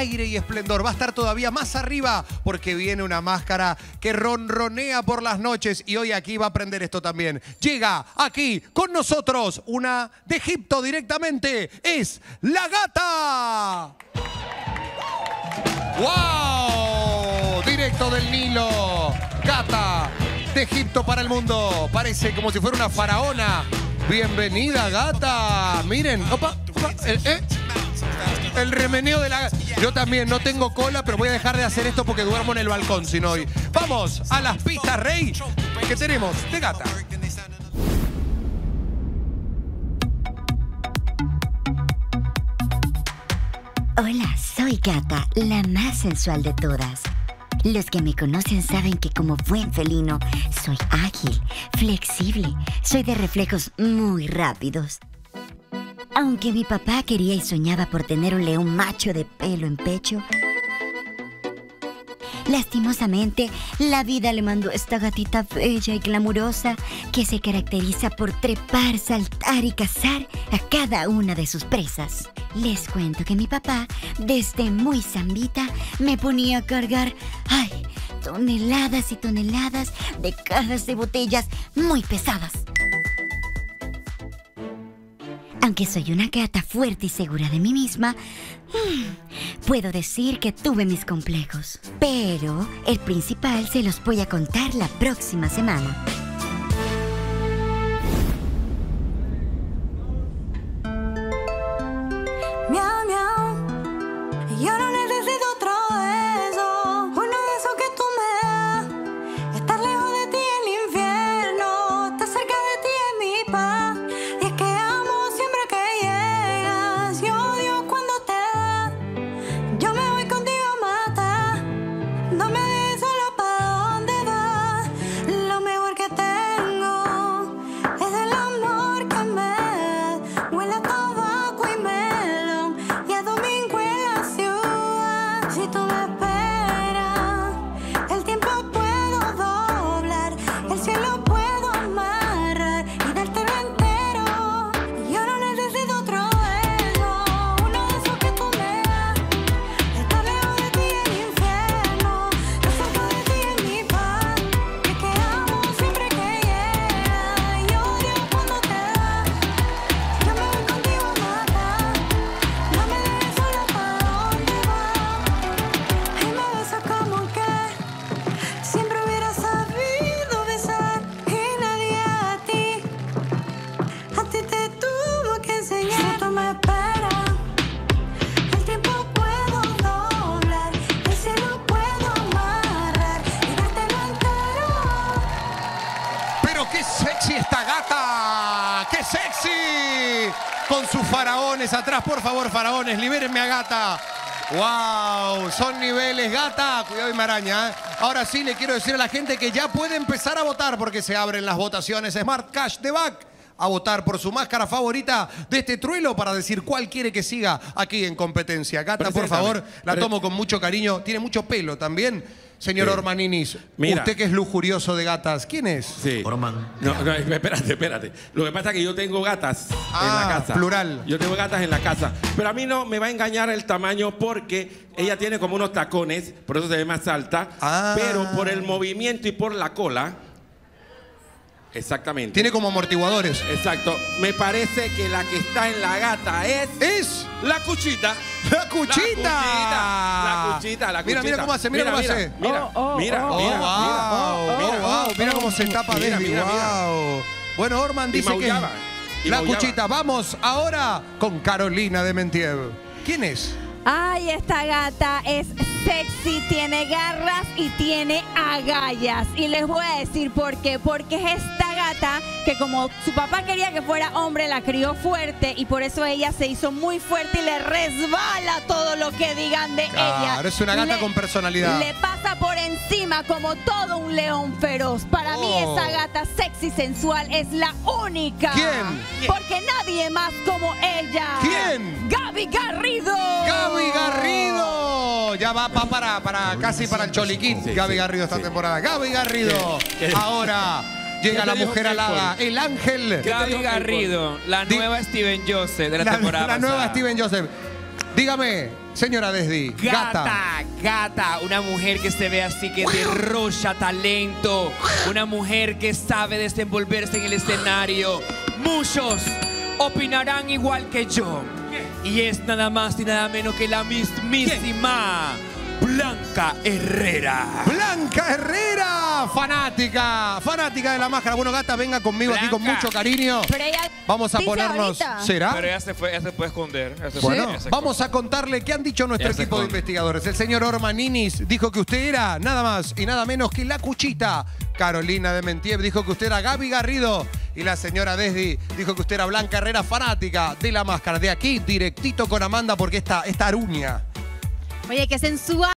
aire y esplendor. Va a estar todavía más arriba porque viene una máscara que ronronea por las noches y hoy aquí va a aprender esto también. Llega aquí con nosotros una de Egipto directamente. Es la Gata. ¡Wow! Directo del Nilo. Gata de Egipto para el mundo. Parece como si fuera una faraona. Bienvenida, Gata. Miren. Opa, opa. El remeneo de la... Yo también no tengo cola, pero voy a dejar de hacer esto porque duermo en el balcón si no hoy. Vamos a las pistas, Rey, que tenemos de Gata. Hola, soy Gata, la más sensual de todas. Los que me conocen saben que como buen felino soy ágil, flexible, soy de reflejos muy rápidos. Aunque mi papá quería y soñaba por tener un león macho de pelo en pecho, lastimosamente la vida le mandó esta gatita bella y glamurosa que se caracteriza por trepar, saltar y cazar a cada una de sus presas. Les cuento que mi papá, desde muy zambita, me ponía a cargar, ¡ay!, toneladas y toneladas de cajas de botellas muy pesadas. Aunque soy una gata fuerte y segura de mí misma, puedo decir que tuve mis complejos. Pero el principal se los voy a contar la próxima semana. Miau, miau. Yo no necesito otro beso. Uno de esos que tú me das. Estar lejos de ti el infierno. Estar cerca de ti es mi paz. Con sus faraones atrás, por favor, faraones, libérenme a Gata. ¡Wow! Son niveles, Gata. Cuidado y me araña, ¿eh? Ahora sí le quiero decir a la gente que ya puede empezar a votar porque se abren las votaciones. Smart Cash de Back a votar por su máscara favorita de este truelo para decir cuál quiere que siga aquí en competencia. Gata, por favor, la tomo con mucho cariño. Tiene mucho pelo también. Señor Orman Inis, usted que es lujurioso de gatas, ¿quién es? Sí. Orman. No, espérate, espérate. Lo que pasa es que yo tengo gatas en la casa. Plural. Yo tengo gatas en la casa. Pero a mí no me va a engañar el tamaño porque ella tiene como unos tacones, por eso se ve más alta. Ah. Pero por el movimiento y por la cola. Exactamente. Tiene como amortiguadores. Exacto. Me parece que la que está en la gata es... ¡Es! ¡La Cuchita! ¡La Cuchita! ¡La Cuchita! ¡La Cuchita! Mira, mira cómo hace, mira cómo hace. Mira, mira, mira. Mira cómo se tapa Desdi. Wow. Bueno, Orman dice que... La Cuchita. Vamos ahora con Carolina de Mentiel. ¿Quién es? Ay, esta gata es sexy, tiene garras y tiene agallas. Y les voy a decir por qué. Porque es esta gata que como su papá quería que fuera hombre, la crió fuerte y por eso ella se hizo muy fuerte y le resbala todo lo que digan de ella. Claro, es una gata con personalidad. Le pasa por encima como todo un león feroz. Para mí esa gata sexy, sensual, es la única. ¿Quién? Porque nadie más como ella. ¿Quién? ¡Gaby Garrido! ¡Gaby Garrido! Ya va para casi para el Choliquín. Sí, Gaby Garrido esta temporada. Gaby Garrido. Ahora llega la mujer alada, el ángel. Gaby Garrido, la nueva Steven Joseph de la temporada. La nueva Steven Joseph. Dígame, señora Desdi. Gata, una mujer que se ve así, que derrocha talento. Una mujer que sabe desenvolverse en el escenario. Muchos opinarán igual que yo. Y es nada más y nada menos que la mismísima Blanca Herrera. ¡Blanca Herrera! Fanática, fanática de La Máscara. Bueno, Gata, venga conmigo Blanca. Aquí con mucho cariño. Vamos a ponernos... Ahorita. ¿Será? Pero ya se fue, ya se puede esconder. Bueno, vamos a contarle qué han dicho nuestro equipo de investigadores. El señor Orman Inis dijo que usted era nada más y nada menos que la cuchita. Carolina de Mentiel dijo que usted era Gaby Garrido. Y la señora Desdi dijo que usted era Blanca Herrera, fanática de La Máscara. De aquí, directito con Amanda, porque esta aruña. Oye, qué sensual.